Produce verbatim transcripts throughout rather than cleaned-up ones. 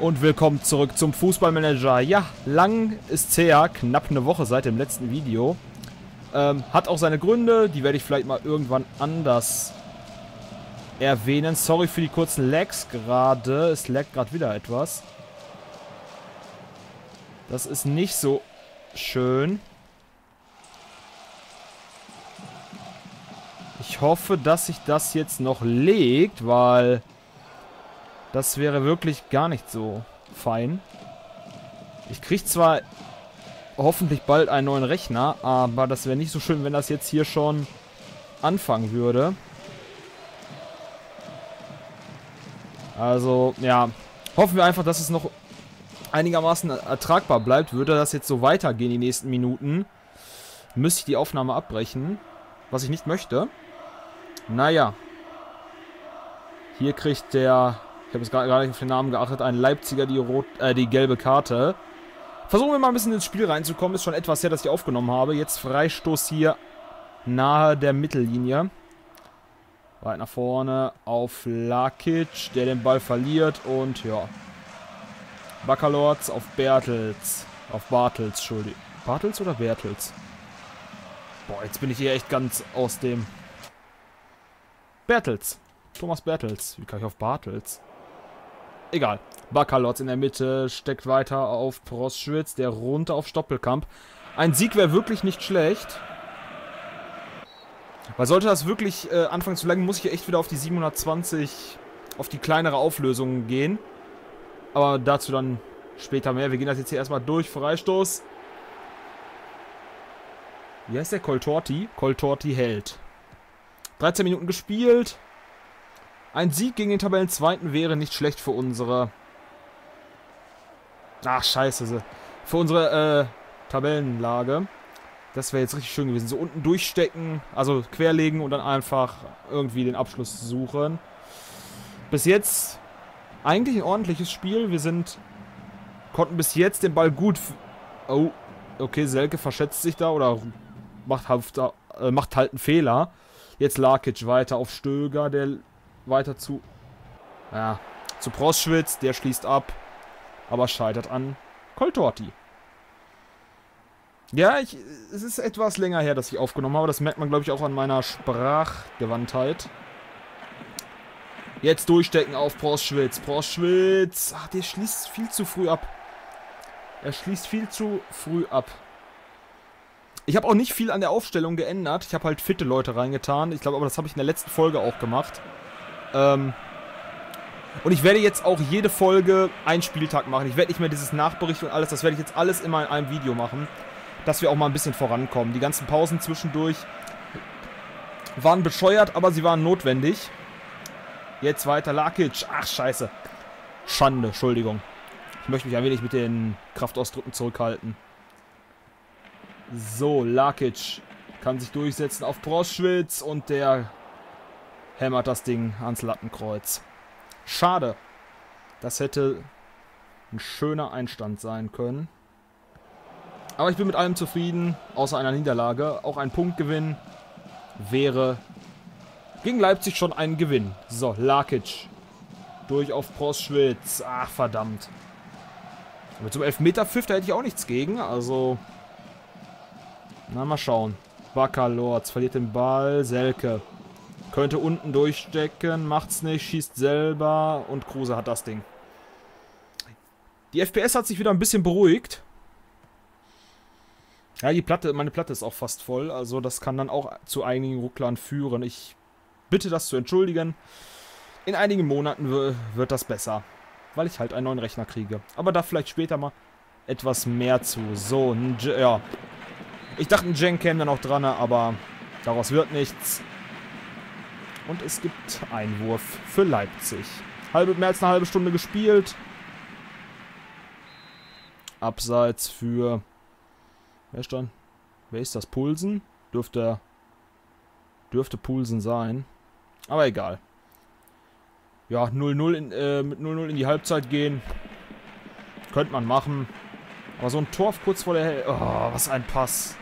Und willkommen zurück zum Fußballmanager. Ja, lang ist her, knapp eine Woche seit dem letzten Video. Ähm, hat auch seine Gründe, die werde ich vielleicht mal irgendwann anders erwähnen. Sorry für die kurzen Lags gerade, es laggt gerade wieder etwas. Das ist nicht so schön. Ich hoffe, dass sich das jetzt noch legt, weil... das wäre wirklich gar nicht so fein. Ich kriege zwar hoffentlich bald einen neuen Rechner, aber das wäre nicht so schön, wenn das jetzt hier schon anfangen würde. Also, ja. Hoffen wir einfach, dass es noch einigermaßen ertragbar bleibt. Würde das jetzt so weitergehen die nächsten Minuten, müsste ich die Aufnahme abbrechen, was ich nicht möchte. Naja. Hier kriegt der... ich habe jetzt gerade nicht auf den Namen geachtet. Ein Leipziger, die, rot, äh, die gelbe Karte. Versuchen wir mal ein bisschen ins Spiel reinzukommen. Ist schon etwas her, dass ich aufgenommen habe. Jetzt Freistoß hier nahe der Mittellinie. Weit nach vorne auf Lakic, der den Ball verliert. Und ja. Bakalorz auf Bertels. Auf Bartels, Entschuldigung. Bartels oder Bertels? Boah, jetzt bin ich hier echt ganz aus dem... Bertels. Thomas Bertels. Wie kann ich auf Bartels? Egal. Bakalorz in der Mitte, steckt weiter auf Prostschwitz, der runter auf Stoppelkamp. Ein Sieg wäre wirklich nicht schlecht. Weil sollte das wirklich äh, anfangen zu langen, muss ich echt wieder auf die siebenhundertzwanzig, auf die kleinere Auflösung gehen. Aber dazu dann später mehr. Wir gehen das jetzt hier erstmal durch. Freistoß. Wie heißt der? Coltorti. Coltorti hält. dreizehn Minuten gespielt. Ein Sieg gegen den Tabellenzweiten wäre nicht schlecht für unsere... Ach, scheiße. Für unsere äh, Tabellenlage. Das wäre jetzt richtig schön gewesen. So unten durchstecken, also querlegen und dann einfach irgendwie den Abschluss suchen. Bis jetzt eigentlich ein ordentliches Spiel. Wir sind... konnten bis jetzt den Ball gut... Oh, okay, Selke verschätzt sich da oder macht halt, äh, macht halt einen Fehler. Jetzt Lakic weiter auf Stöger, der... weiter zu ja, zu Prostschwitz, der schließt ab, aber scheitert an Coltorti. Ja, ich, es ist etwas länger her, dass ich aufgenommen habe. Das merkt man, glaube ich, auch an meiner Sprachgewandtheit. Jetzt durchstecken auf Prostschwitz. Prostschwitz, ach, der schließt viel zu früh ab. Er schließt viel zu früh ab. Ich habe auch nicht viel an der Aufstellung geändert. Ich habe halt fitte Leute reingetan. Ich glaube, aber das habe ich in der letzten Folge auch gemacht. Ähm, und ich werde jetzt auch jede Folge einen Spieltag machen. Ich werde nicht mehr dieses Nachbericht und alles, das werde ich jetzt alles immer in einem Video machen, dass wir auch mal ein bisschen vorankommen. Die ganzen Pausen zwischendurch waren bescheuert, aber sie waren notwendig. Jetzt weiter Lakic. Ach, scheiße. Schande, Entschuldigung. Ich möchte mich ein wenig mit den Kraftausdrücken zurückhalten. So, Lakic kann sich durchsetzen auf Prostschwitz und der... hämmert das Ding ans Lattenkreuz. Schade. Das hätte ein schöner Einstand sein können. Aber ich bin mit allem zufrieden, außer einer Niederlage. Auch ein Punktgewinn wäre gegen Leipzig schon ein Gewinn. So, Lakic. Durch auf Prostschwitz. Ach, verdammt. Mit so einem Elfmeterpfiff, da hätte ich auch nichts gegen. Also, na, mal schauen. Bakalorz verliert den Ball. Selke. Könnte unten durchstecken, macht's nicht, schießt selber und Kruse hat das Ding. Die F P S hat sich wieder ein bisschen beruhigt. Ja, die Platte, meine Platte ist auch fast voll, also das kann dann auch zu einigen Rucklern führen. Ich bitte das zu entschuldigen. In einigen Monaten wird das besser, weil ich halt einen neuen Rechner kriege. Aber da vielleicht später mal etwas mehr zu. So, ja. Ich dachte, ein Jang käme dann auch dran, aber daraus wird nichts. Und es gibt Einwurf für Leipzig. Halbe, mehr als eine halbe Stunde gespielt. Abseits für... Wer stand? Wer ist das? Poulsen? Dürfte... Dürfte Poulsen sein. Aber egal. Ja, null null äh, mit null null in die Halbzeit gehen. Könnte man machen. Aber so ein Tor kurz vor der... Hel- oh, was ein Pass.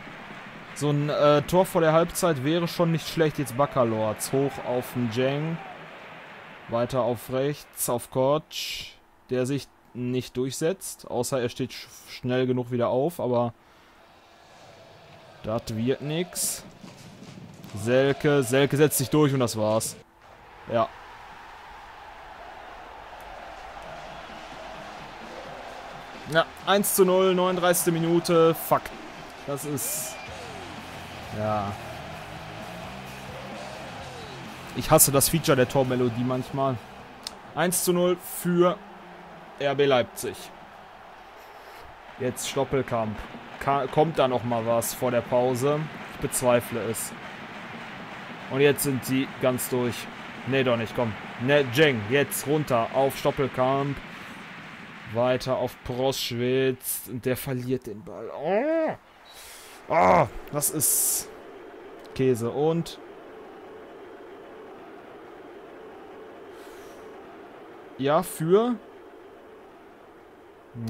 So ein äh, Tor vor der Halbzeit wäre schon nicht schlecht. Jetzt Bakalorz hoch auf Ndjeng. Weiter auf rechts, auf Koç. Der sich nicht durchsetzt. Außer er steht sch schnell genug wieder auf, aber das wird nix. Selke, Selke setzt sich durch und das war's. Ja. Ja, eins zu null, neununddreißigste Minute. Fuck. Das ist... Ja. Ich hasse das Feature der Tormelodie manchmal. eins zu null für R B Leipzig. Jetzt Stoppelkamp. Ka- kommt da nochmal was vor der Pause? Ich bezweifle es. Und jetzt sind sie ganz durch. Ne, doch nicht, komm. Ne, Jang, jetzt runter auf Stoppelkamp. Weiter auf Prostschwitz. Und der verliert den Ball. Oh. Oh, das ist Käse. Und ja, für...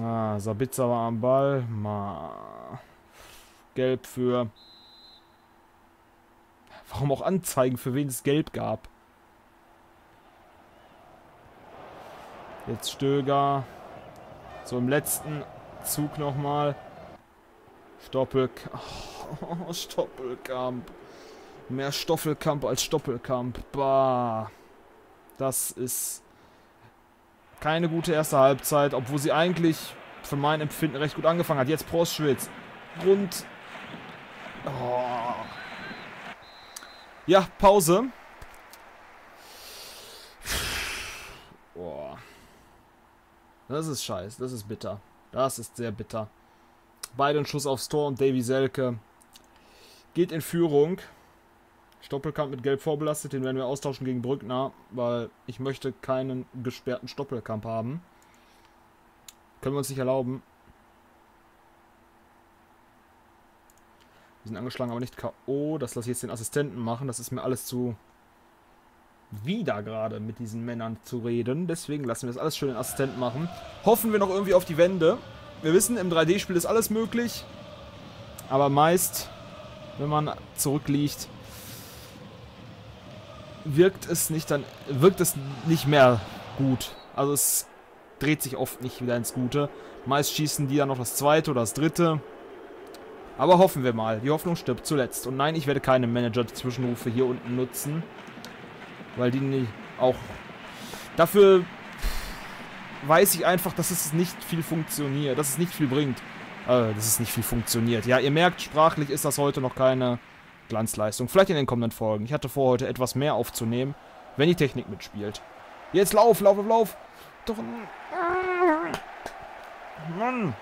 Ah, Sabitzer war am Ball. Ma. Gelb für... Warum auch anzeigen, für wen es Gelb gab? Jetzt Stöger. So im letzten Zug nochmal. Stoppel... Oh, Stoppelkamp. Mehr Stoppelkamp als Stoppelkamp. Bah. Das ist... Keine gute erste Halbzeit, obwohl sie eigentlich für mein Empfinden recht gut angefangen hat. Jetzt Prostschwitz. Und... Oh. Ja, Pause. Oh. Das ist scheiße, das ist bitter. Das ist sehr bitter. Beide einen Schuss aufs Tor und Davy Selke geht in Führung. Stoppelkamp mit Gelb vorbelastet, den werden wir austauschen gegen Brückner, weil ich möchte keinen gesperrten Stoppelkamp haben. Können wir uns nicht erlauben. Wir sind angeschlagen, aber nicht K O. Das lasse ich jetzt den Assistenten machen. Das ist mir alles zu wieder gerade mit diesen Männern zu reden. Deswegen lassen wir das alles schön den Assistenten machen. Hoffen wir noch irgendwie auf die Wende. Wir wissen, im drei D-Spiel ist alles möglich. Aber meist, wenn man zurückliegt... wirkt es nicht dann wirkt es nicht mehr gut. Also es dreht sich oft nicht wieder ins Gute. Meist schießen die dann noch das zweite oder das dritte. Aber hoffen wir mal. Die Hoffnung stirbt zuletzt. Und nein, ich werde keine Manager-Zwischenrufe hier unten nutzen. Weil die nicht auch... Dafür weiß ich einfach, dass es nicht viel funktioniert. Dass es nicht viel bringt. Äh, dass es nicht viel funktioniert. Ja, ihr merkt, sprachlich ist das heute noch keine... Glanzleistung. Vielleicht in den kommenden Folgen. Ich hatte vor, heute etwas mehr aufzunehmen, wenn die Technik mitspielt. Jetzt lauf, lauf, lauf. Doch. Mann.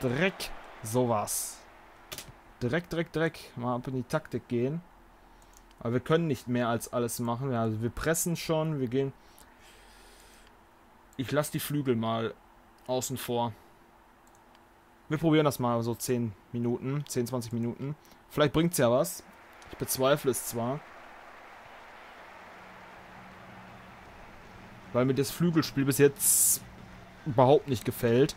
Dreck. Sowas. Dreck, Dreck, Dreck. Mal ab in die Taktik gehen. Aber wir können nicht mehr als alles machen. Also wir pressen schon. Wir gehen. Ich lasse die Flügel mal außen vor. Wir probieren das mal so zehn Minuten, zehn, zwanzig Minuten. Vielleicht bringt es ja was. Ich bezweifle es zwar. Weil mir das Flügelspiel bis jetzt überhaupt nicht gefällt.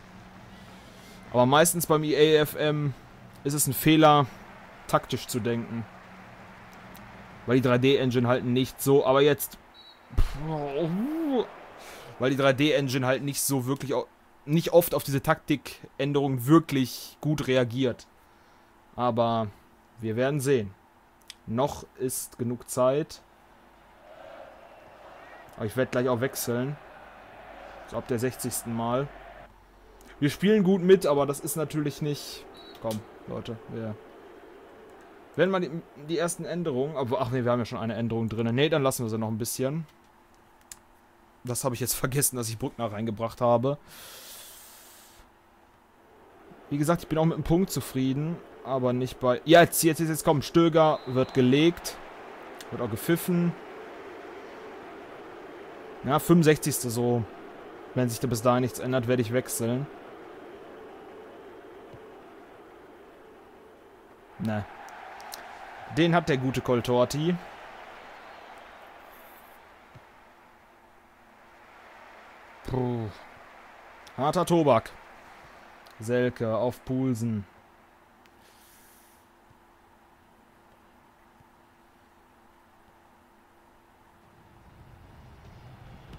Aber meistens beim E A F M ist es ein Fehler, taktisch zu denken. Weil die drei D-Engine halt nicht so... Aber jetzt... Weil die drei D-Engine halt nicht so wirklich... nicht oft auf diese Taktikänderung wirklich gut reagiert. Aber wir werden sehen. Noch ist genug Zeit. Aber ich werde gleich auch wechseln. So ab der sechzigsten Mal. Wir spielen gut mit, aber das ist natürlich nicht... Komm, Leute. Wir werden mal die, die ersten Änderungen... Aber, ach nee, wir haben ja schon eine Änderung drin. Nee, dann lassen wir sie noch ein bisschen. Das habe ich jetzt vergessen, dass ich Brückner reingebracht habe. Wie gesagt, ich bin auch mit dem Punkt zufrieden, aber nicht bei... Ja, jetzt, jetzt, jetzt, jetzt kommt Stöger, wird gelegt, wird auch gepfiffen. Ja, fünfundsechzigste so. Wenn sich da bis dahin nichts ändert, werde ich wechseln. Ne. Den hat der gute Coltorti. Puh. Harter Tobak. Selke auf Poulsen.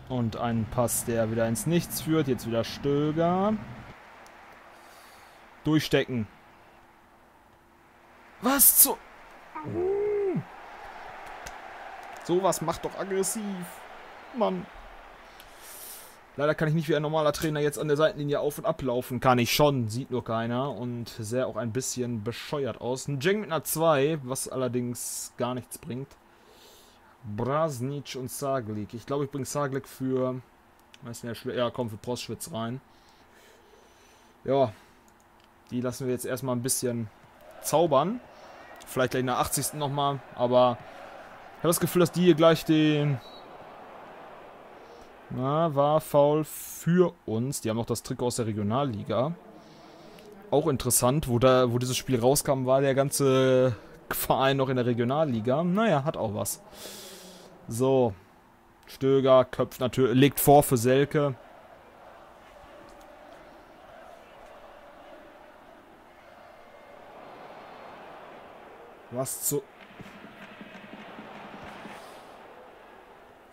Und ein Pass, der wieder ins Nichts führt. Jetzt wieder Stöger. Durchstecken. Was zu... Uh. Sowas macht doch aggressiv. Mann. Leider kann ich nicht wie ein normaler Trainer jetzt an der Seitenlinie auf- und ablaufen. Kann ich schon, sieht nur keiner. Und sehr auch ein bisschen bescheuert aus. Ein Jang mit einer zwei, was allerdings gar nichts bringt. Brasnic und Saglik. Ich glaube, ich bringe Saglik für... Weiß nicht, ja, komm, für Prostschwitz rein. Ja. Die lassen wir jetzt erstmal ein bisschen zaubern. Vielleicht gleich in der achtzigsten nochmal. Aber ich habe das Gefühl, dass die hier gleich den... Na, war faul für uns. Die haben noch das Trikot aus der Regionalliga. Auch interessant, wo, da, wo dieses Spiel rauskam, war der ganze Verein noch in der Regionalliga. Naja, hat auch was. So. Stöger köpft natürlich, legt vor für Selke. Was zu...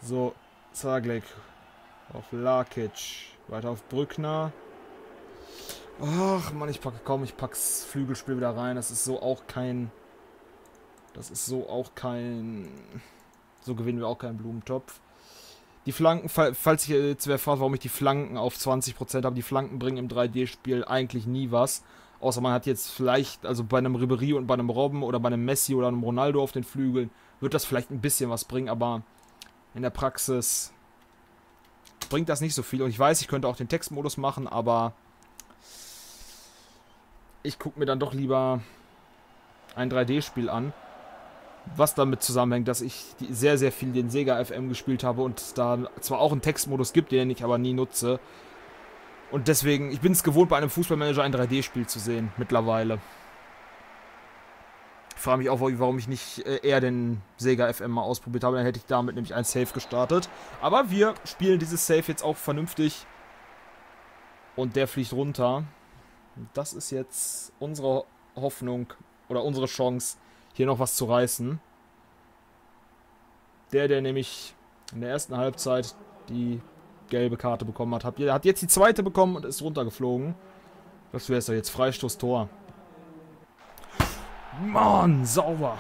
So, Zaglek. Auf Lakic. Weiter auf Brückner. Ach, Mann, ich packe kaum. Ich pack's Flügelspiel wieder rein. Das ist so auch kein... Das ist so auch kein... So gewinnen wir auch keinen Blumentopf. Die Flanken, falls ich jetzt wer fragt, warum ich die Flanken auf zwanzig Prozent habe, die Flanken bringen im drei D-Spiel eigentlich nie was. Außer man hat jetzt vielleicht, also bei einem Ribéry und bei einem Robben oder bei einem Messi oder einem Ronaldo auf den Flügeln, wird das vielleicht ein bisschen was bringen, aber in der Praxis bringt das nicht so viel. Und ich weiß, ich könnte auch den Textmodus machen, aber ich gucke mir dann doch lieber ein drei D-Spiel an. Was damit zusammenhängt, dass ich sehr, sehr viel den Sega F M gespielt habe und es da zwar auch einen Textmodus gibt, den ich aber nie nutze. Und deswegen, ich bin es gewohnt, bei einem Fußballmanager ein drei D-Spiel zu sehen, mittlerweile. Ich frage mich auch, warum ich nicht eher den Sega F M mal ausprobiert habe. Dann hätte ich damit nämlich ein Save gestartet. Aber wir spielen dieses Save jetzt auch vernünftig. Und der fliegt runter. Das ist jetzt unsere Hoffnung oder unsere Chance, hier noch was zu reißen. Der, der nämlich in der ersten Halbzeit die gelbe Karte bekommen hat, hat jetzt die zweite bekommen und ist runtergeflogen. Das wäre es doch jetzt. Freistoß, Tor. Mann, sauber.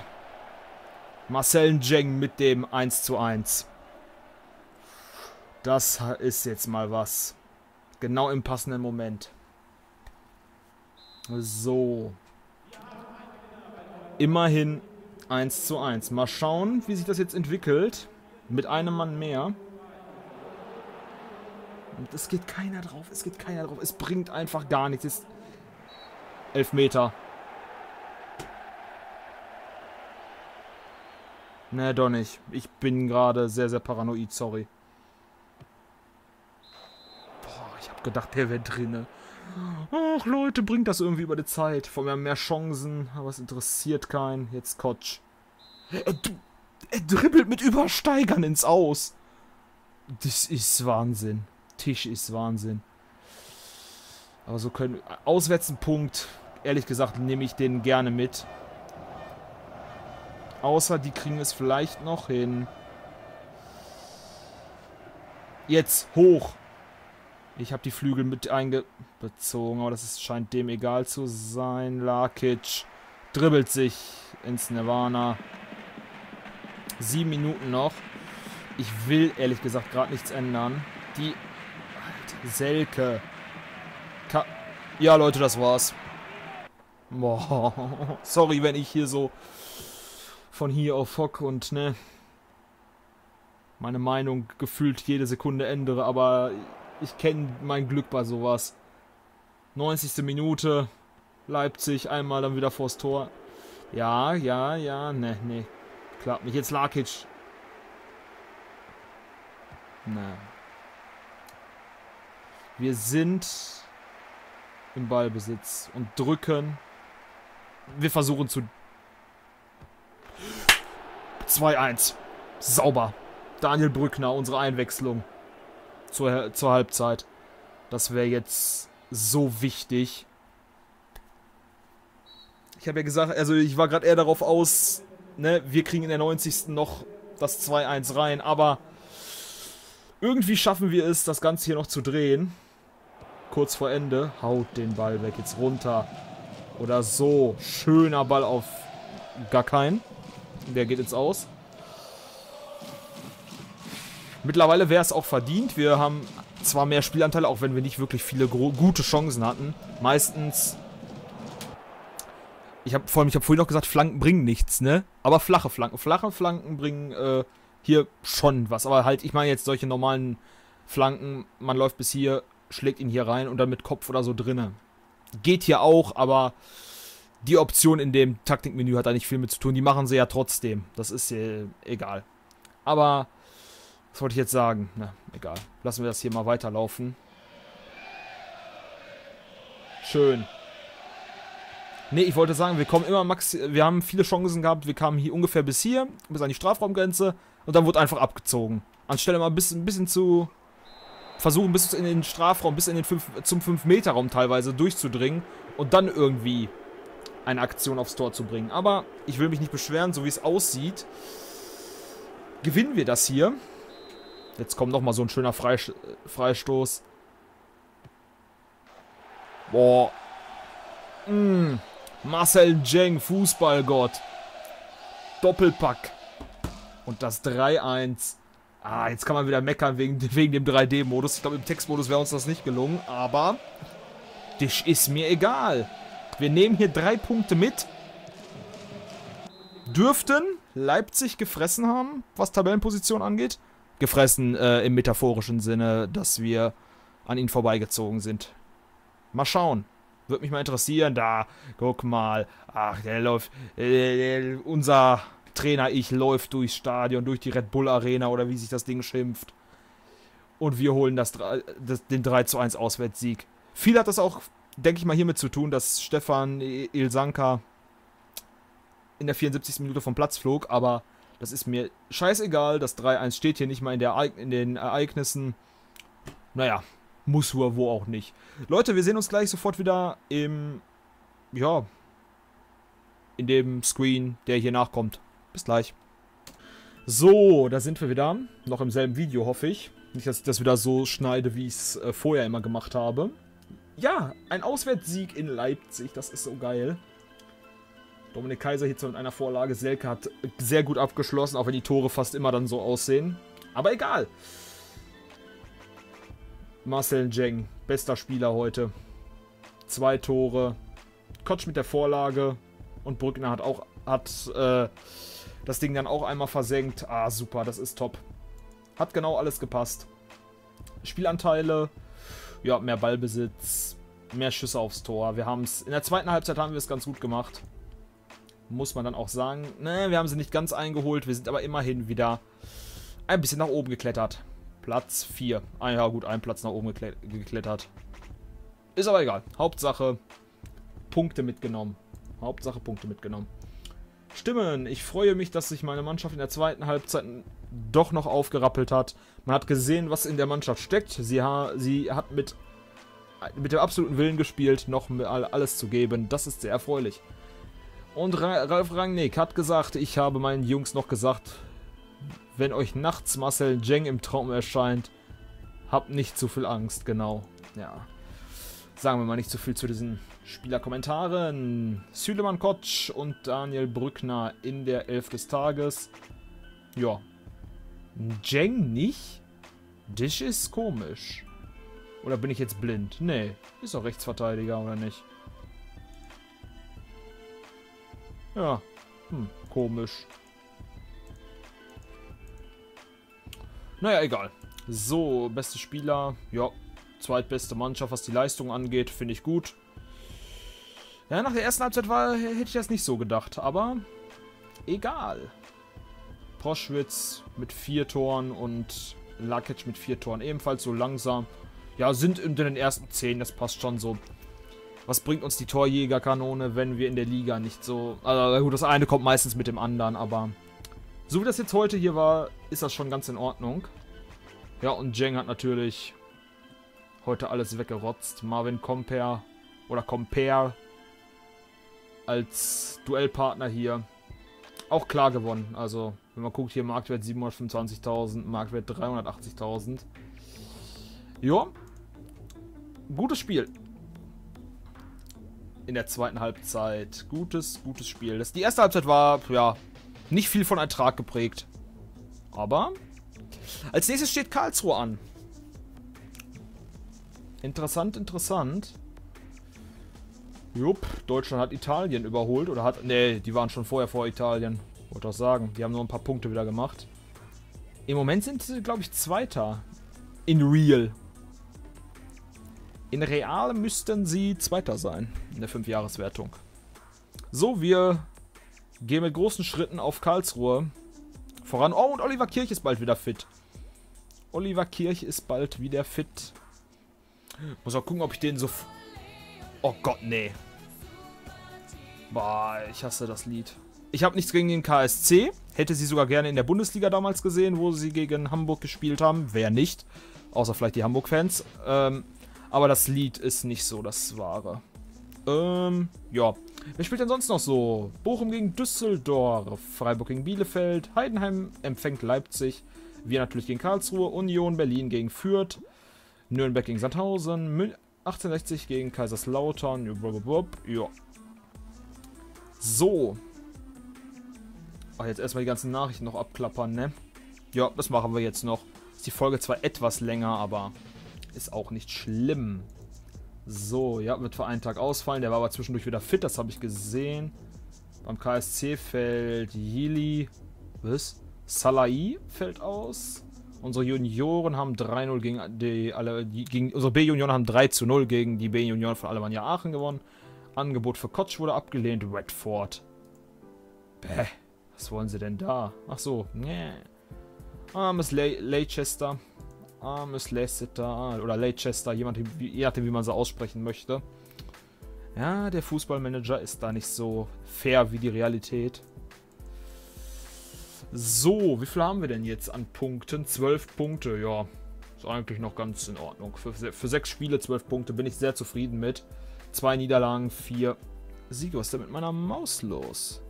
Marcel Ndjeng mit dem eins zu eins. Das ist jetzt mal was. Genau im passenden Moment. So. Immerhin eins zu eins. Mal schauen, wie sich das jetzt entwickelt. Mit einem Mann mehr. Und es geht keiner drauf. Es geht keiner drauf. Es bringt einfach gar nichts. Es ist Elfmeter. Ne, doch nicht. Ich bin gerade sehr, sehr paranoid. Sorry. Boah, ich habe gedacht, der wäre drinne. Ach Leute, bringt das irgendwie über die Zeit. Vor allem mehr Chancen, aber es interessiert keinen. Jetzt Koç. Er, er dribbelt mit Übersteigern ins Aus. Das ist Wahnsinn. Tisch ist Wahnsinn. Aber so können... Auswärts einen Punkt. Ehrlich gesagt, nehme ich den gerne mit. Außer, die kriegen es vielleicht noch hin. Jetzt hoch. Ich habe die Flügel mit eingebezogen, aber das ist, scheint dem egal zu sein. Lakic dribbelt sich ins Nirvana. Sieben Minuten noch. Ich will ehrlich gesagt gerade nichts ändern. Die Alter, Selke. Ka ja, Leute, das war's. Boah. Sorry, wenn ich hier so von hier auf Fock und ne meine Meinung gefühlt jede Sekunde ändere, aber... Ich kenne mein Glück bei sowas. neunzigste Minute. Leipzig einmal dann wieder vors Tor. Ja, ja, ja. Ne, ne. Klappt nicht. Jetzt Lakic. Ne. Wir sind im Ballbesitz und drücken. Wir versuchen zu... zwei eins. Sauber. Daniel Brückner, unsere Einwechslung. Zur, zur Halbzeit. Das wäre jetzt so wichtig. Ich habe ja gesagt, also ich war gerade eher darauf aus, ne, wir kriegen in der neunzigsten noch das zwei eins rein, aber Irgendwie schaffen wir es, das Ganze hier noch zu drehen. Kurz vor Ende. Haut den Ball weg. Jetzt runter. Oder so. Schöner Ball auf gar keinen. Der geht jetzt aus. Mittlerweile wäre es auch verdient. Wir haben zwar mehr Spielanteile, auch wenn wir nicht wirklich viele gute Chancen hatten. Meistens... Ich habe vor allem, ich habe vorhin noch gesagt, Flanken bringen nichts, ne? Aber flache Flanken. Flache Flanken bringen äh, hier schon was. Aber halt, ich meine jetzt solche normalen Flanken. Man läuft bis hier, schlägt ihn hier rein und dann mit Kopf oder so drinne. Geht hier auch, aber die Option in dem Taktikmenü hat da nicht viel mit zu tun. Die machen sie ja trotzdem. Das ist äh, egal. Aber... Was wollte ich jetzt sagen? Na, egal. Lassen wir das hier mal weiterlaufen. Schön. Ne, ich wollte sagen, wir kommen immer max. Wir haben viele Chancen gehabt. Wir kamen hier ungefähr bis hier, bis an die Strafraumgrenze. Und dann wurde einfach abgezogen. Anstelle mal ein bisschen, ein bisschen zu versuchen, bis in den Strafraum, bis in den fünf, zum fünf-Meter-Raum teilweise durchzudringen. Und dann irgendwie eine Aktion aufs Tor zu bringen. Aber ich will mich nicht beschweren, so wie es aussieht. Gewinnen wir das hier. Jetzt kommt nochmal so ein schöner Freistoß. Boah. Mm. Marcel Ndjeng, Fußballgott. Doppelpack. Und das drei eins. Ah, jetzt kann man wieder meckern wegen, wegen dem drei D-Modus. Ich glaube, im Textmodus wäre uns das nicht gelungen. Aber das ist mir egal. Wir nehmen hier drei Punkte mit. Dürften Leipzig gefressen haben, was Tabellenposition angeht. Gefressen äh, im metaphorischen Sinne, dass wir an ihnen vorbeigezogen sind. Mal schauen. Würde mich mal interessieren. Da, guck mal. Ach, der läuft. Äh, unser Trainer, ich, läuft durchs Stadion, durch die Red Bull Arena oder wie sich das Ding schimpft. Und wir holen das, das, den drei zu eins Auswärtssieg. Viel hat das auch, denke ich mal, hiermit zu tun, dass Stefan Ilsanka in der vierundsiebzigsten Minute vom Platz flog, aber das ist mir scheißegal, das drei eins steht hier nicht mal in, der, in den Ereignissen. Naja, muss wo auch nicht. Leute, wir sehen uns gleich sofort wieder im, ja, in dem Screen, der hier nachkommt. Bis gleich. So, da sind wir wieder. Noch im selben Video, hoffe ich. Nicht, dass ich das wieder so schneide, wie ich es äh, vorher immer gemacht habe. Ja, ein Auswärtssieg in Leipzig, das ist so geil. Dominik Kaiser hierzu mit einer Vorlage. Selke hat sehr gut abgeschlossen, auch wenn die Tore fast immer dann so aussehen. Aber egal. Marcel Ndjeng, bester Spieler heute. Zwei Tore. Koç mit der Vorlage. Und Brückner hat auch hat, äh, das Ding dann auch einmal versenkt. Ah, super, das ist top. Hat genau alles gepasst. Spielanteile. Ja, mehr Ballbesitz. Mehr Schüsse aufs Tor. Wir haben es. In der zweiten Halbzeit haben wir es ganz gut gemacht. Muss man dann auch sagen, ne, wir haben sie nicht ganz eingeholt. Wir sind aber immerhin wieder ein bisschen nach oben geklettert. Platz vier. Ah ja, gut, ein Platz nach oben geklettert. Ist aber egal. Hauptsache Punkte mitgenommen. Hauptsache Punkte mitgenommen. Stimmen. Ich freue mich, dass sich meine Mannschaft in der zweiten Halbzeit doch noch aufgerappelt hat. Man hat gesehen, was in der Mannschaft steckt. Sie, ha sie hat mit, mit dem absoluten Willen gespielt, noch alles zu geben. Das ist sehr erfreulich. Und Ralf Rangnick hat gesagt, ich habe meinen Jungs noch gesagt, wenn euch nachts Marcel Ndjeng im Traum erscheint, habt nicht zu viel Angst, genau. Ja, sagen wir mal nicht zu viel zu diesen Spielerkommentaren. Süleyman Koç und Daniel Brückner in der Elf des Tages. Ja, Ndjeng nicht? Das ist komisch. Oder bin ich jetzt blind? Nee, ist doch Rechtsverteidiger, oder nicht? Ja, hm, komisch. Naja, egal. So, beste Spieler. Ja, zweitbeste Mannschaft, was die Leistung angeht, finde ich gut. Ja, nach der ersten Halbzeit war, hätte ich das nicht so gedacht, aber egal. Prostschwitz mit vier Toren und Lakic mit vier Toren ebenfalls so langsam. Ja, sind in den ersten zehn, das passt schon so. Was bringt uns die Torjägerkanone, wenn wir in der Liga nicht so... Also gut, das eine kommt meistens mit dem anderen, aber... So wie das jetzt heute hier war, ist das schon ganz in Ordnung. Ja, und Jang hat natürlich heute alles weggerotzt. Marvin Compper oder Compare als Duellpartner hier auch klar gewonnen. Also Wenn man guckt, hier Marktwert siebenhundertfünfundzwanzigtausend, Marktwert dreihundertachtzigtausend. Jo. Gutes Spiel. In der zweiten Halbzeit. Gutes, gutes Spiel. Das, die erste Halbzeit war, ja, nicht viel von Ertrag geprägt. Aber als nächstes steht Karlsruhe an. Interessant, interessant. Jupp, Deutschland hat Italien überholt. Oder hat. Nee, die waren schon vorher vor Italien. Wollte auch sagen. Die haben nur ein paar Punkte wieder gemacht. Im Moment sind sie, glaube ich, Zweiter. In Real. In Real müssten sie Zweiter sein. In der Fünfjahreswertung. So, wir gehen mit großen Schritten auf Karlsruhe voran. Oh, und Oliver Kirch ist bald wieder fit. Oliver Kirch ist bald wieder fit. Muss auch gucken, ob ich den so... Oh Gott, nee. Boah, ich hasse das Lied. Ich habe nichts gegen den K S C. Hätte sie sogar gerne in der Bundesliga damals gesehen, wo sie gegen Hamburg gespielt haben. Wer nicht? Außer vielleicht die Hamburg-Fans. Ähm, aber das Lied ist nicht so das Wahre. Ähm, ja. Wer spielt denn sonst noch so? Bochum gegen Düsseldorf. Freiburg gegen Bielefeld. Heidenheim empfängt Leipzig. Wir natürlich gegen Karlsruhe. Union Berlin gegen Fürth. Nürnberg gegen Sandhausen. Mün achtzehnhundertsechzig gegen Kaiserslautern. Ja. So. Ach, jetzt erstmal die ganzen Nachrichten noch abklappern, ne? Ja, das machen wir jetzt noch. Ist die Folge zwar etwas länger, aber ist auch nicht schlimm. So, ja, wird für einen Tag ausfallen. Der war aber zwischendurch wieder fit, das habe ich gesehen. Beim K S C fällt Jili. Was? Salai fällt aus. Unsere Junioren haben drei null gegen die, alle, die gegen, unsere B-Junioren haben drei zu null gegen die B-Junioren von Alemannia Aachen gewonnen. Angebot für Koç wurde abgelehnt. Redford. Bäh. Was wollen sie denn da? Ach so. Nee. Armes Leicester. Armes Leicester. Oder Leicester. Jemand, je nachdem, wie man sie aussprechen möchte. Ja, der Fußballmanager ist da nicht so fair wie die Realität. So, wie viel haben wir denn jetzt an Punkten? zwölf Punkte, ja. Ist eigentlich noch ganz in Ordnung. Für, für sechs Spiele zwölf Punkte bin ich sehr zufrieden mit. Zwei Niederlagen, vier Siege. Was ist denn mit meiner Maus los?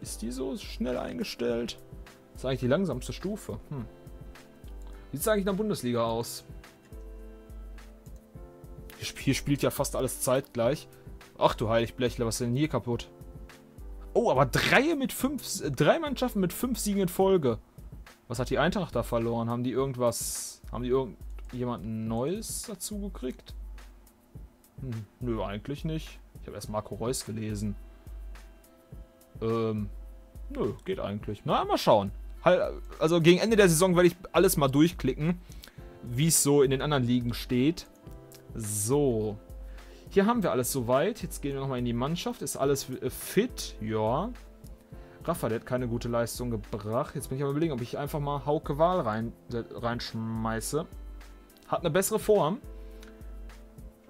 Ist die so schnell eingestellt? Das ist eigentlich die langsamste Stufe. Hm. Wie sieht es eigentlich in der Bundesliga aus? Hier spielt ja fast alles zeitgleich. Ach du Heiligblechle, was ist denn hier kaputt? Oh, aber drei, mit fünf, drei Mannschaften mit fünf Siegen in Folge. Was hat die Eintracht da verloren? Haben die irgendwas... Haben die irgendjemanden Neues dazu gekriegt? Hm, nö, eigentlich nicht. Ich habe erst Marco Reus gelesen. Ähm, nö, geht eigentlich. Na, mal schauen. Also gegen Ende der Saison werde ich alles mal durchklicken, wie es so in den anderen Ligen steht. So. Hier haben wir alles soweit. Jetzt gehen wir nochmal in die Mannschaft. Ist alles fit? Ja. Rafa, der hat keine gute Leistung gebracht. Jetzt bin ich am überlegen, ob ich einfach mal Hauke Wahl rein, reinschmeiße. Hat eine bessere Form.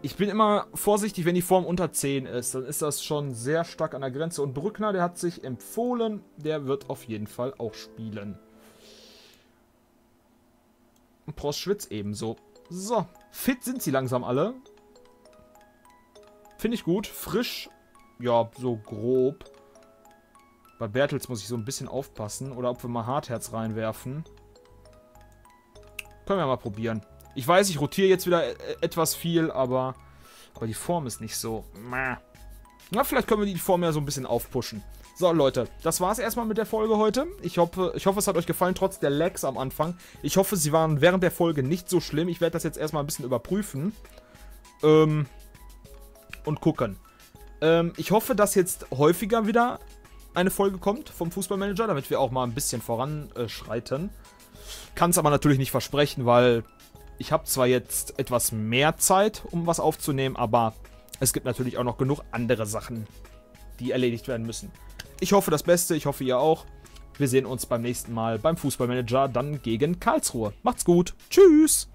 Ich bin immer vorsichtig, wenn die Form unter zehn ist. Dann ist das schon sehr stark an der Grenze. Und Brückner, der hat sich empfohlen. Der wird auf jeden Fall auch spielen. Und Prostschwitz ebenso. So. Fit sind sie langsam alle. Finde ich gut. Frisch. Ja, so grob. Bei Bertels muss ich so ein bisschen aufpassen. Oder ob wir mal Hartherz reinwerfen. Können wir mal probieren. Ich weiß, ich rotiere jetzt wieder etwas viel, aber, aber die Form ist nicht so. Na, vielleicht können wir die Form ja so ein bisschen aufpushen. So, Leute, das war es erstmal mit der Folge heute. Ich hoffe, ich hoffe, es hat euch gefallen, trotz der Lags am Anfang. Ich hoffe, sie waren während der Folge nicht so schlimm. Ich werde das jetzt erstmal ein bisschen überprüfen. Ähm... Und gucken. Ähm, ich hoffe, dass jetzt häufiger wieder eine Folge kommt vom Fußballmanager, damit wir auch mal ein bisschen voranschreiten. Kann es aber natürlich nicht versprechen, weil ich habe zwar jetzt etwas mehr Zeit, um was aufzunehmen, aber es gibt natürlich auch noch genug andere Sachen, die erledigt werden müssen. Ich hoffe das Beste, ich hoffe ihr auch. Wir sehen uns beim nächsten Mal beim Fußballmanager, dann gegen Karlsruhe. Macht's gut, tschüss!